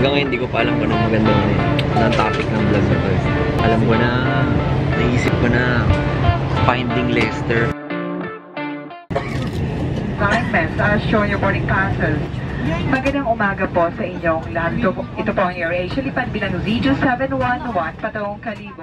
Hanggang ngayon, hindi ko pa alam kung anong maganda na topic ng vlog na to. Alam ko na, naisip ko na, finding Lester. Blindness, I'll show you boarding passes. Magandang umaga po sa inyong lahat. Ito po ang Air Asia Lipan Bilalusidio 711 patungong Kalibo.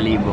Kalibo.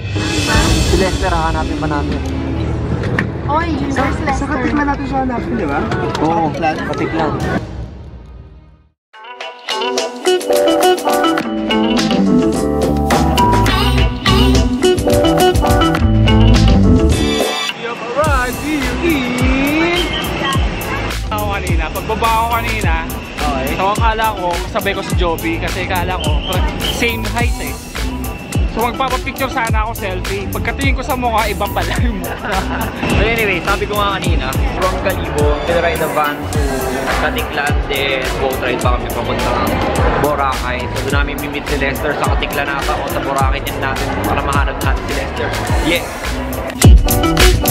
Si Lester, hahanapin pa natin. Oy, where's Lester? Sa Caticlan natin siya hanapin, di ba? Oo, Caticlan. We have arrived here in... Pagbaba ko kanina, so akala ko, sabay ko sa Joby kasi akala ko, same height eh. So magpapapicture sana ako selfie. Pagkatingin ko sa mukha, iba pala yung mukha. But anyway, sabi ko nga kanina, from Kalibo, pinaride the van to Caticlan, then boat ride pa kami papunta ng Boracay. So doon namin meet si Lester sa Caticlan nata o sa Boracay din natin para mahanap natin si Lester. Yeah!